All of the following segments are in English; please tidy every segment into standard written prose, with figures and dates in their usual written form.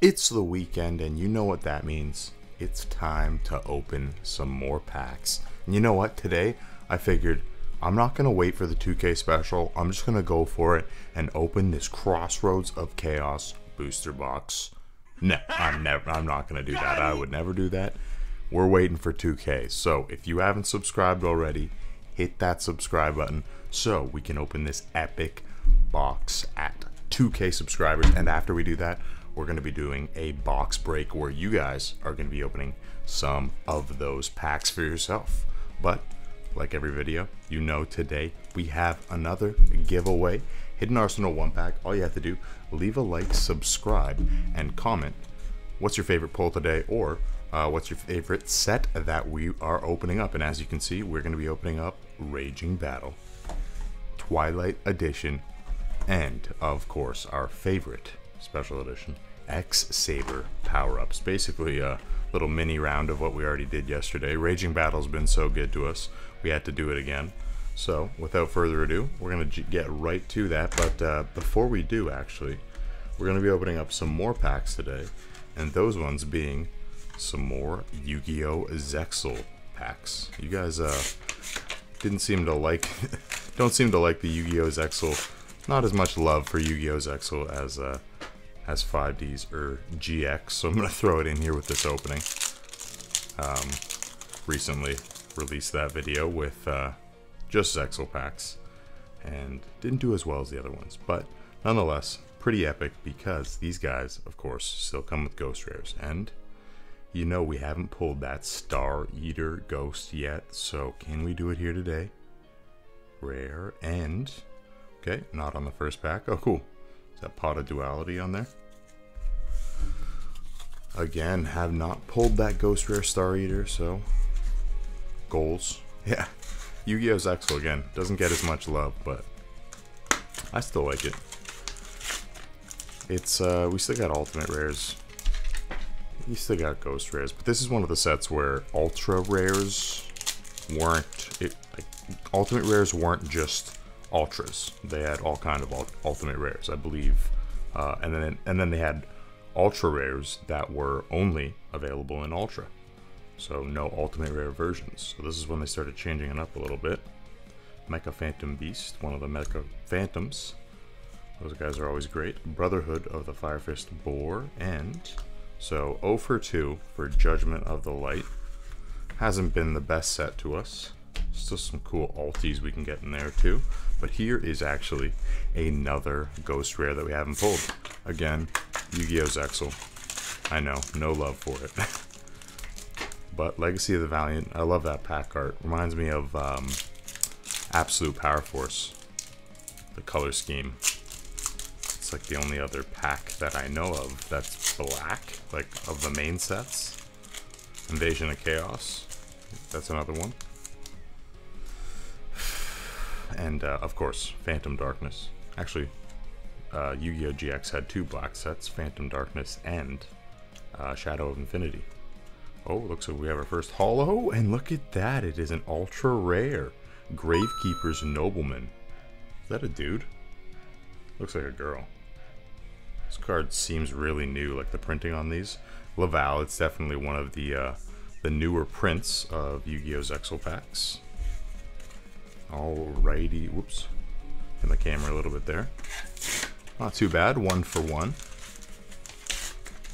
It's the weekend, and you know what that means. It's time to open some more packs. And you know what? Today, I figured I'm not going to wait for the 2K special. I'm just going to go for it and open this Crossroads of Chaos booster box. No, I'm not going to do that. I would never do that. We're waiting for 2K. So, if you haven't subscribed already, hit that subscribe button so we can open this epic box at 2K subscribers. And after we do that, we're going to be doing a box break where you guys are going to be opening some of those packs for yourself. But like every video, you know, today we have another giveaway, Hidden Arsenal 1-pack. All you have to do, leave a like, subscribe, and comment what's your favorite pull today, or what's your favorite set that we are opening up. And as you can see, we're going to be opening up Raging Battle, Twilight Edition, and of course our favorite special edition, X-Saber power-ups. Basically a little mini round of what we already did yesterday. Raging Battle's been so good to us, we had to do it again. So without further ado, we're going to get right to that. But before we do, actually, we're going to be opening up some more packs today, and those ones being some more Yu-Gi-Oh! Zexal packs. You guys don't seem to like the Yu-Gi-Oh! Zexal. Not as much love for Yu-Gi-Oh! Zexal as 5Ds or GX, so I'm going to throw it in here with this opening. Recently released that video with just Zexal packs, and didn't do as well as the other ones, but nonetheless, pretty epic, because these guys, of course, still come with Ghost Rares, and you know we haven't pulled that Star-Eater Ghost yet, so can we do it here today? Rare, and okay, not on the first pack. Oh, cool. Is that Pot of Duality on there? Again, have not pulled that Ghost Rare Star-Eater, so goals. Yeah, Yu-Gi-Oh! Zexal again. Doesn't get as much love, but I still like it. It's we still got Ultimate Rares. We still got Ghost Rares, but this is one of the sets where Ultra Rares weren't. Ultimate Rares weren't just Ultras. They had all kind of ultimate rares, I believe, and then they had ultra rares that were only available in ultra, so no ultimate rare versions. So this is when they started changing it up a little bit. Mecha Phantom Beast, one of the Mecha Phantoms. Those guys are always great. Brotherhood of the Firefist Boar, and so 0 for 2 for Judgment of the Light. Hasn't been the best set to us. Still some cool ulties we can get in there too, but here is actually another Ghost Rare that we haven't pulled. Again, Yu-Gi-Oh! Zexal. I know, no love for it. But Legacy of the Valiant, I love that pack art. Reminds me of Absolute Power Force, the color scheme. It's like the only other pack that I know of that's black, like of the main sets. Invasion of Chaos, that's another one. And of course, Phantom Darkness. Actually, Yu-Gi-Oh! GX had two black sets, Phantom Darkness and Shadow of Infinity. Oh, looks like we have our first holo, and look at that, it is an ultra rare. Gravekeeper's Nobleman. Is that a dude? Looks like a girl. This card seems really new, like the printing on these. Laval, it's definitely one of the newer prints of Yu-Gi-Oh! Zexal packs. Alrighty, whoops, in the camera a little bit there. Not too bad, 1 for 1.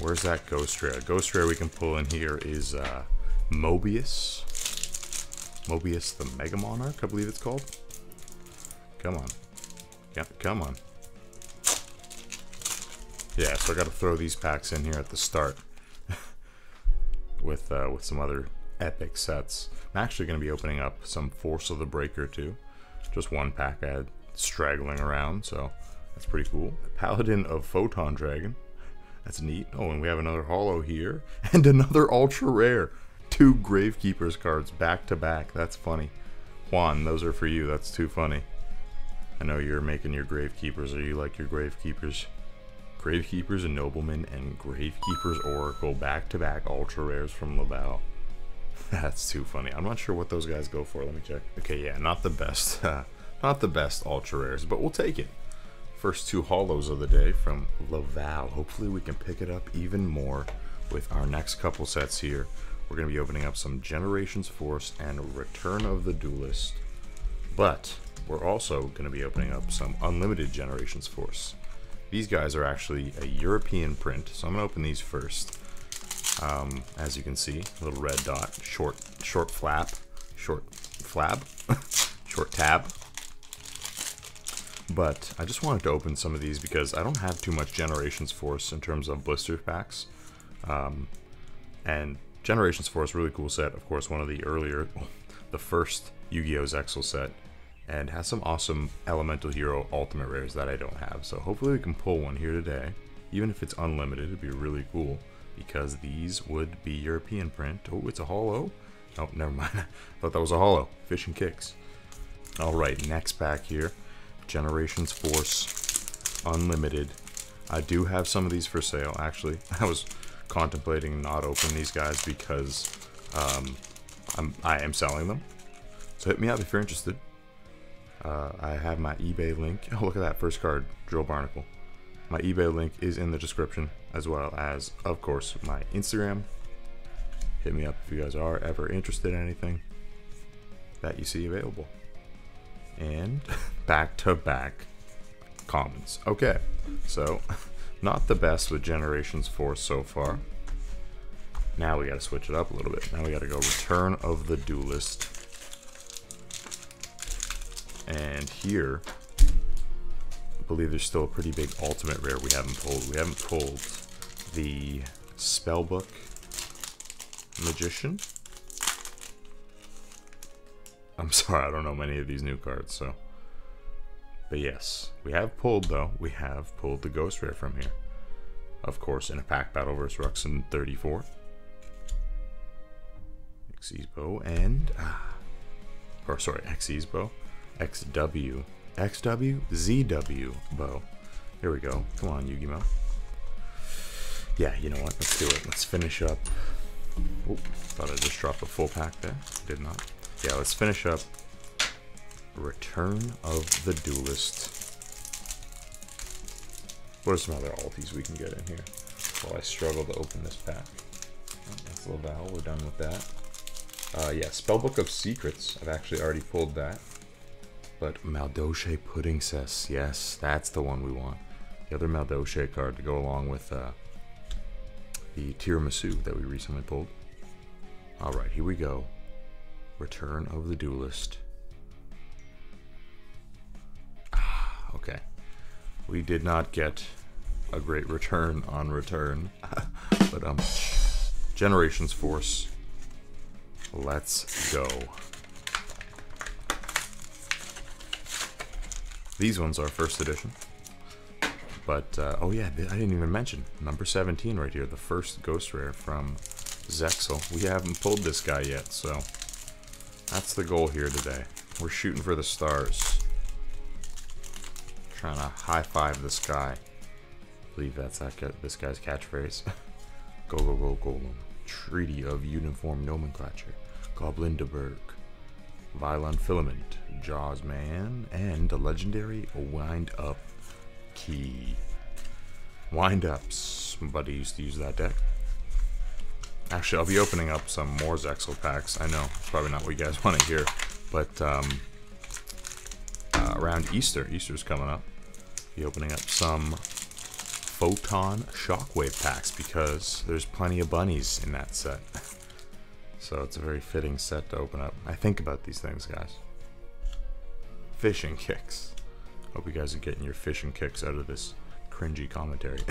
Where's that Ghost Rare? Ghost Rare we can pull in here is Mobius. Mobius the Mega Monarch, I believe it's called. Come on. Yeah, come on. Yeah, so I gotta throw these packs in here at the start with some other epic sets. I'm actually going to be opening up some Force of the Breaker too. Just one pack I had straggling around, so that's pretty cool. Paladin of Photon Dragon. That's neat. Oh, and we have another holo here. And another ultra rare. Two Gravekeepers cards back to back. That's funny. Juan, those are for you. That's too funny. I know you're making your Gravekeepers, or you like your Gravekeepers. Gravekeepers and Nobleman and Gravekeepers Oracle back to back ultra rares from Laval. That's too funny. I'm not sure what those guys go for. Let me check. Okay, yeah, not the best ultra rares, but we'll take it. First two holos of the day from Laval. Hopefully we can pick it up even more with our next couple sets here. We're going to be opening up some Generations Force and Return of the Duelist. But we're also going to be opening up some Unlimited Generations Force. These guys are actually a European print, so I'm going to open these first. As you can see, little red dot, short flab, short tab. But I just wanted to open some of these because I don't have too much Generations Force in terms of blister packs. And Generations Force, really cool set. Of course, one of the earlier, the first Yu-Gi-Oh! Zexal set. And has some awesome Elemental Hero Ultimate Rares that I don't have. So hopefully we can pull one here today. Even if it's unlimited, it'd be really cool. Because these would be European print. Oh, it's a holo? Oh, never mind. I thought that was a holo. Fish and kicks. Alright, next pack here. Generations Force Unlimited. I do have some of these for sale, actually. I was contemplating not opening these guys because I am selling them. So hit me up if you're interested. I have my eBay link. Oh, look at that first card, Drill Barnacle. My eBay link is in the description, as well as, of course, my Instagram. Hit me up if you guys are ever interested in anything that you see available. And back-to-back commons. Okay, so not the best with Generations Force so far. Now we gotta switch it up a little bit. Now we gotta go Return of the Duelist. And here, I believe there's still a pretty big ultimate rare we haven't pulled. We haven't pulled the Spellbook Magician. I'm sorry, I don't know many of these new cards, so. But yes, we have pulled, though. We have pulled the Ghost Rare from here. Of course, in a pack battle versus Ruxin 34. Xyz Bow and. Or, sorry, Xyz Bow. XW. XW? ZW Bow. Here we go. Come on, Yu-Gi-Oh! Yeah, you know what? Let's do it. Let's finish up. Oh, thought I just dropped a full pack there. Did not. Yeah, let's finish up Return of the Duelist. What are some other alties we can get in here? Well, I struggle to open this pack. Oh, that's Laval, we're done with that. Yeah, Spellbook of Secrets. I've actually already pulled that. But Maldoshe Pudding Cess, yes, that's the one we want. The other Maldoshe card to go along with the Tiramisu that we recently pulled. Alright, here we go. Return of the Duelist. Ah, okay. We did not get a great return on return. But Generations Force. Let's go. These ones are first edition. But, oh yeah, I didn't even mention. Number 17 right here, the first Ghost Rare from Zexal. We haven't pulled this guy yet, so. That's the goal here today. We're shooting for the stars. Trying to high-five the sky. I believe that's this guy's catchphrase. Go, go, go, Golem. Treaty of Uniform Nomenclature. Goblin de Berg. Violon Filament. Jaws Man. And a legendary Wind-Up Key. Wind-Ups. Buddy used to use that deck. Actually, I'll be opening up some more Zexal packs. I know, it's probably not what you guys want to hear, but around Easter, Easter's coming up, I'll be opening up some Photon Shockwave packs because there's plenty of bunnies in that set. So it's a very fitting set to open up. I think about these things, guys. Fishing kicks. Hope you guys are getting your fishing kicks out of this cringy commentary.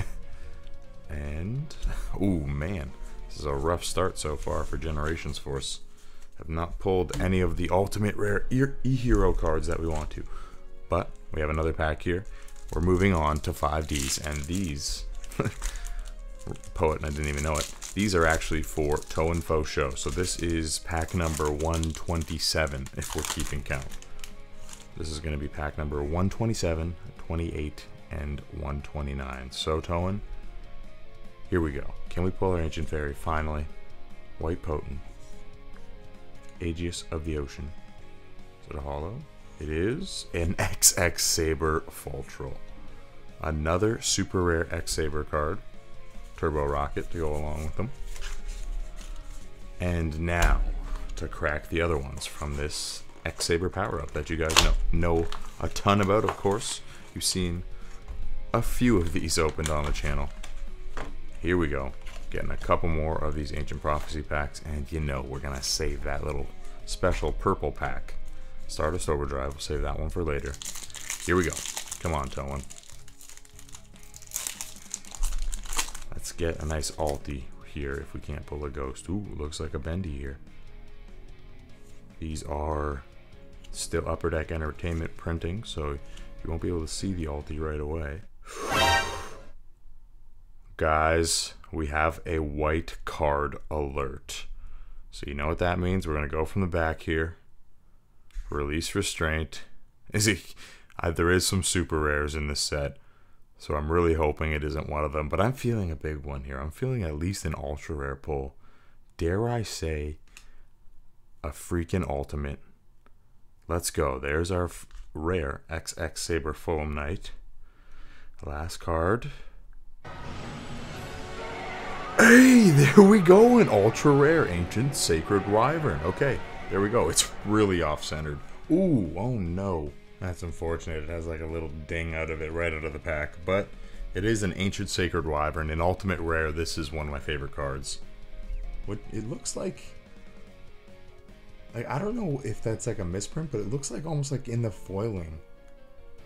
And, ooh, man. This is a rough start so far for Generations Force. Have not pulled any of the ultimate rare E-Hero cards that we want to. But we have another pack here. We're moving on to 5Ds, and these poet, and I didn't even know it. These are actually for Tolan Fo Show. So this is pack number 127 if we're keeping count. This is gonna be pack number 127, 28, and 129. So Tolan. Here we go. Can we pull our Ancient Fairy, finally? White Potent. Aegis of the Ocean. Is it a holo? It is an X-Saber Fall Troll. Another super rare X-Saber card. Turbo Rocket to go along with them. And now to crack the other ones from this X-Saber power-up that you guys know a ton about, of course. You've seen a few of these opened on the channel. Here we go. Getting a couple more of these Ancient Prophecy packs, and you know we're going to save that little special purple pack. Stardust Overdrive, we'll save that one for later. Here we go. Come on, Tolan. Let's get a nice alti here if we can't pull a ghost. Ooh, looks like a bendy here. These are still Upper Deck Entertainment printing, so you won't be able to see the alti right away. Guys, we have a white card alert. So you know what that means. We're going to go from the back here. Release Restraint. There is some super rares in this set, so I'm really hoping it isn't one of them. But I'm feeling a big one here. I'm feeling at least an ultra rare pull. Dare I say, a freaking ultimate. Let's go. There's our rare XX Saber Foam Knight. Last card. Hey, there we go, an ultra rare Ancient Sacred Wyvern. Okay, there we go. It's really off-centered. Ooh, oh no. That's unfortunate. It has like a little ding out of it right out of the pack, but it is an Ancient Sacred Wyvern, an ultimate rare. This is one of my favorite cards. What it looks like, I don't know if that's like a misprint, but it looks like almost like in the foiling.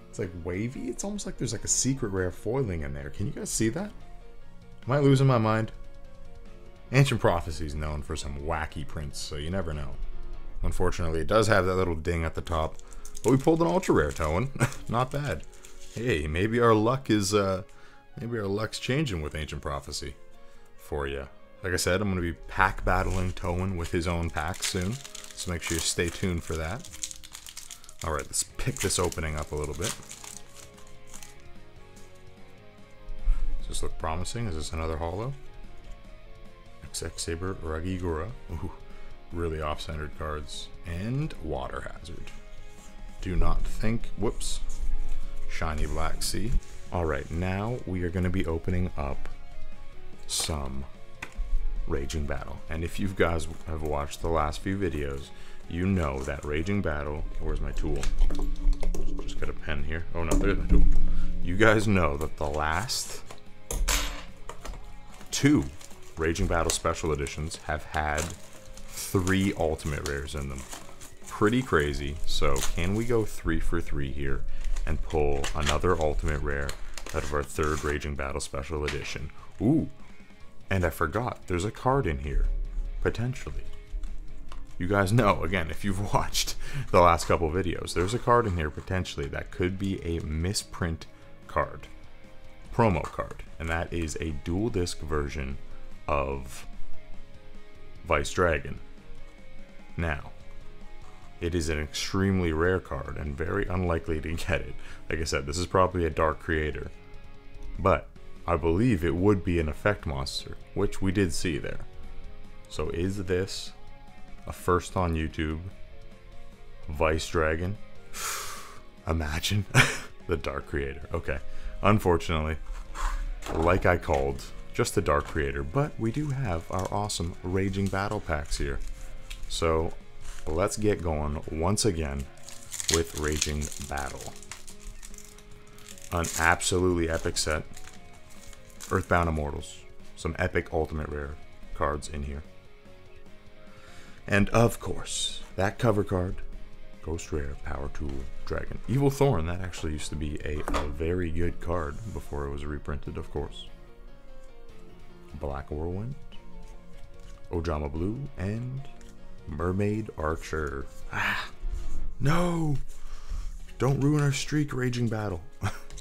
It's like wavy. It's almost like there's like a secret rare foiling in there. Can you guys see that? Am I losing my mind? Ancient Prophecy is known for some wacky prints, so you never know. Unfortunately, it does have that little ding at the top, but we pulled an ultra rare, Tolan. Not bad. Hey, maybe our luck is, maybe our luck's changing with Ancient Prophecy for you. Like I said, I'm going to be pack battling Tolan with his own pack soon, so make sure you stay tuned for that. All right, let's pick this opening up a little bit. Does this look promising? Is this another holo? XX Saber, Ragigura. Ooh, really off-centered cards. And Water Hazard. Do not think. Whoops. Shiny Black Sea. Alright, now we are going to be opening up some Raging Battle. And if you guys have watched the last few videos, you know that Raging Battle... Where's my tool? Just got a pen here. Oh no, there's my tool. You guys know that the last... two Raging Battle Special Editions have had 3 ultimate rares in them. Pretty crazy. So can we go 3 for 3 here and pull another ultimate rare out of our 3rd Raging Battle Special Edition? Ooh, and I forgot, there's a card in here, potentially. You guys know, again, if you've watched the last couple videos, there's a card in here potentially that could be a misprint card. Promo card, and that is a dual disc version of Vice Dragon. Now, it is an extremely rare card and very unlikely to get it. Like I said, this is probably a Dark Creator, but I believe it would be an effect monster, which we did see there. So is this a first on YouTube Vice Dragon? Imagine. The Dark Creator. Okay. Unfortunately, like I called, just the Dark Creator, but we do have our awesome Raging Battle packs here. So let's get going once again with Raging Battle. An absolutely epic set. Earthbound Immortals. Some epic ultimate rare cards in here. And of course, that cover card. Ghost rare Power Tool Dragon. Evil Thorn, that actually used to be a very good card before it was reprinted, of course. Black Whirlwind, Ojama Blue, and Mermaid Archer. Ah, no! Don't ruin our streak, Raging Battle.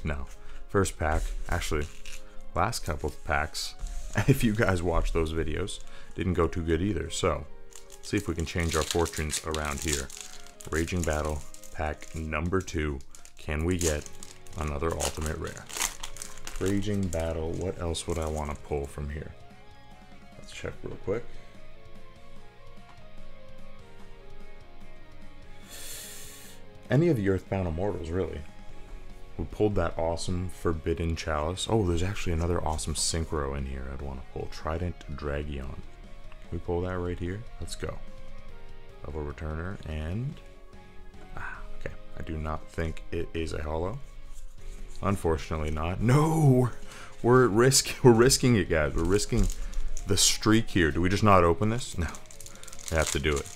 No. First pack, actually, last couple of packs, if you guys watched those videos, didn't go too good either. So, let's see if we can change our fortunes around here. Raging Battle pack number 2. Can we get another ultimate rare? Raging Battle, what else would I want to pull from here? Let's check real quick. Any of the Earthbound Immortals, really. We pulled that awesome Forbidden Chalice. Oh, there's actually another awesome Synchro in here I'd want to pull. Trident Dragion. Can we pull that right here? Let's go. Level Returner and... ah, okay. I do not think it is a holo. Unfortunately not. No! We're at risk. We're risking it, guys. We're risking the streak here. Do we just not open this? No. We have to do it.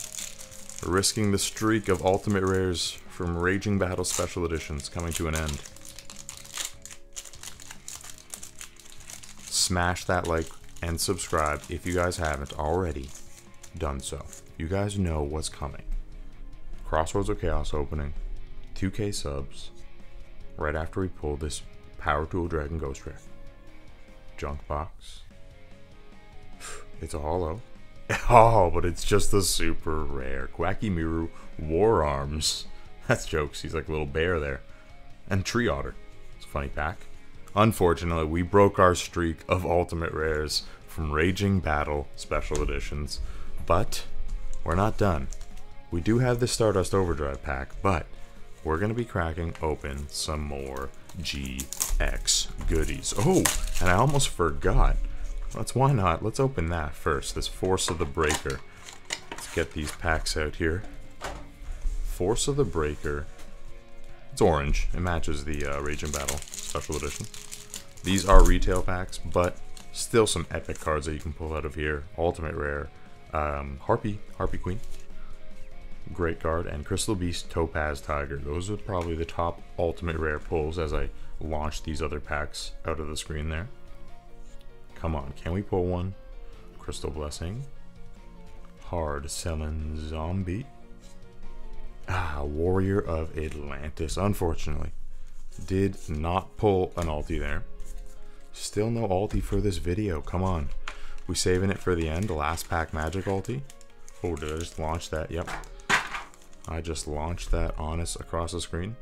We're risking the streak of Ultimate Rares from Raging Battle Special Editions coming to an end. Smash that like and subscribe if you guys haven't already done so. You guys know what's coming. Crossroads of Chaos opening. 2K subs. Right after we pull this Power Tool Dragon Ghost Rare. Junk box. It's a holo. Oh, but it's just the super rare. Quacky Miru, War Arms. That's jokes. He's like a little bear there. And Tree Otter. It's a funny pack. Unfortunately, we broke our streak of Ultimate Rares from Raging Battle Special Editions. But we're not done. We do have the Stardust Overdrive pack, but we're going to be cracking open some more GX goodies. Oh, and I almost forgot. Why not? Let's open that first. This Force of the Breaker. Let's get these packs out here. Force of the Breaker. It's orange. It matches the Raging Battle Special Edition. These are retail packs, but still some epic cards that you can pull out of here. Ultimate Rare. Harpy Queen. Great card. And Crystal Beast, Topaz Tiger. Those are probably the top Ultimate Rare pulls as I launch these other packs out of the screen there. Come on, can we pull one? Crystal Blessing. Hard Selling Zombie. Ah, Warrior of Atlantis, unfortunately. Did not pull an ulti there. Still no ulti for this video, come on. We saving it for the end, last pack magic ulti. Oh, did I just launch that? Yep. I just launched that Honest across the screen.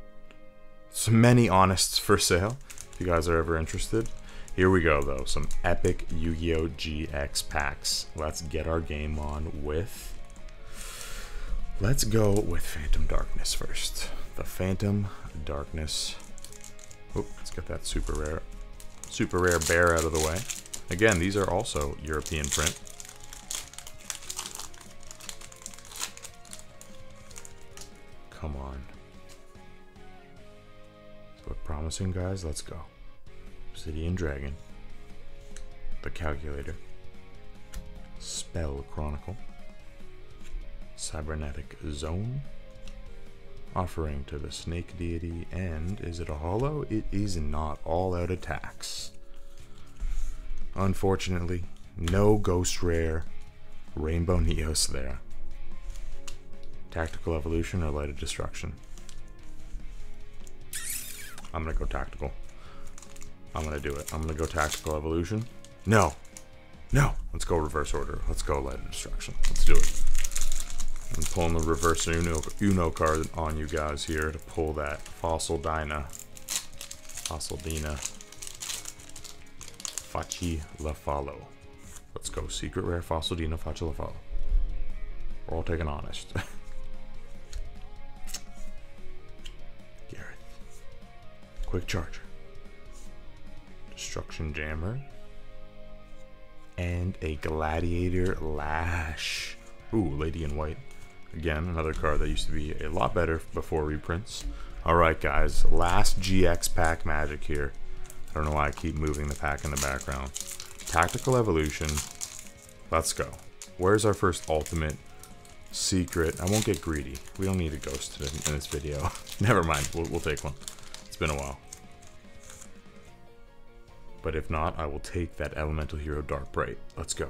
So many Honests for sale, if you guys are ever interested. Here we go though, some epic Yu-Gi-Oh! GX packs. Let's get our game on with... let's go with Phantom Darkness first. The Phantom Darkness. Oh, let's get that super rare bear out of the way. Again, these are also European print. Come on. Let's look promising, guys. Let's go. Obsidian Dragon. The Calculator. Spell Chronicle. Cybernetic Zone. Offering to the Snake Deity, and is it a holo? It is not. All out attacks. Unfortunately, no Ghost Rare Rainbow Neos there. Tactical Evolution or Light of Destruction? I'm gonna go tactical. I'm gonna do it. I'm gonna go Tactical Evolution. No! No! Let's go reverse order. Let's go Light of Destruction. Let's do it. I'm pulling the reverse Uno card on you guys here to pull that Fossildina Facilafalo. Let's go Secret Rare Fossildina Facilafalo. We're all taking Honest. Gareth. Quick Charger. Destruction Jammer. And a Gladiator Lash. Ooh, Lady in White. Again, another card that used to be a lot better before reprints. Alright guys, last GX pack magic here. I don't know why I keep moving the pack in the background. Tactical Evolution. Let's go. Where's our first ultimate secret? I won't get greedy. We don't need a ghost in this video. Never mind, we'll take one. It's been a while. But if not, I will take that Elemental Hero Dark Bright. Let's go.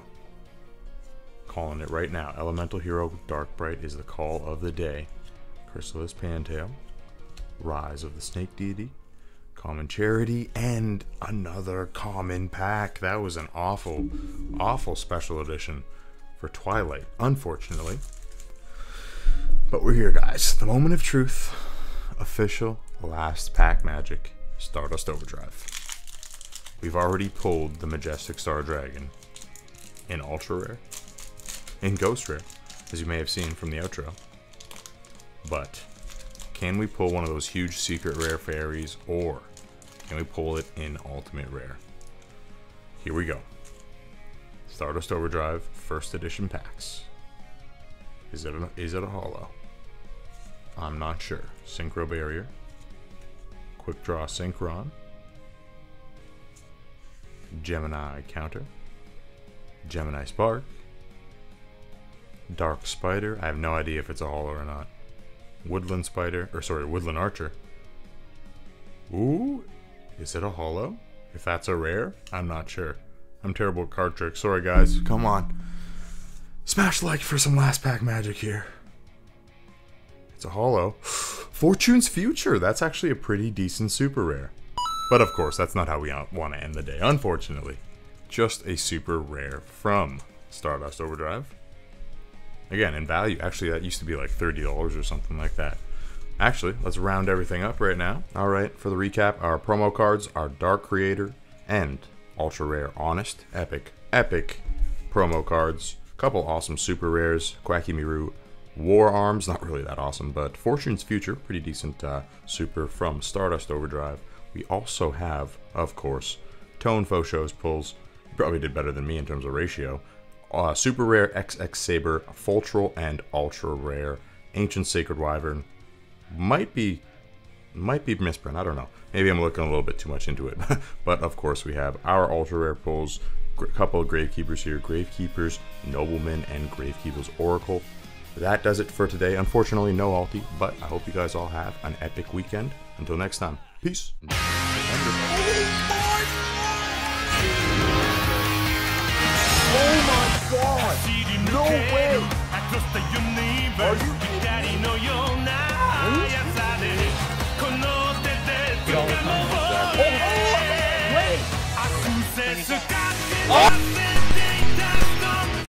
Calling it right now. Elemental Hero Dark Bright is the call of the day. Chrysalis Pantail. Rise of the Snake Deity. Common Charity. And another common pack. That was an awful, awful special edition for Twilight, unfortunately. But we're here, guys. The moment of truth. Official last pack magic. Stardust Overdrive. We've already pulled the Majestic Star Dragon in Ultra Rare. In Ghost Rare, as you may have seen from the outro, but Can we pull one of those huge secret rare fairies, or can we pull it in ultimate rare? Here we go. Stardust Overdrive, first edition packs. Is it a holo? I'm not sure. Synchro Barrier. Quick Draw Synchron. Gemini Counter. Gemini Spark. Dark Spider. I have no idea if it's a holo or not. Woodland Spider, or sorry, Woodland Archer. Ooh, is it a holo? If that's a rare, I'm not sure. I'm terrible at card tricks. Sorry, guys. Come on. Smash like for some last pack magic here. It's a holo. Fortune's Future. That's actually a pretty decent super rare. But of course, that's not how we want to end the day, unfortunately. Just a super rare from Stardust Overdrive. Again, in value. Actually, that used to be like $30 or something like that. Actually, let's round everything up right now. All right, for the recap, our promo cards are Dark Creator and Ultra Rare Honest. Epic promo cards. Couple awesome super rares. Quacky Miru, War Arms, not really that awesome, but Fortune's Future, pretty decent super from Stardust Overdrive. We also have, of course, Tone Fosho's pulls. He probably did better than me in terms of ratio. Super Rare, X-Saber, Fultral, and Ultra Rare. Ancient Sacred Wyvern. Might be misprint, I don't know. Maybe I'm looking a little bit too much into it. But of course we have our Ultra Rare pulls. A couple of Gravekeepers here. Gravekeepers, Nobleman, and Gravekeeper's Oracle. That does it for today. Unfortunately, no ulti, but I hope you guys all have an epic weekend. Until next time, peace. Oh my God! No way! Are you kidding me? Wait! Oh!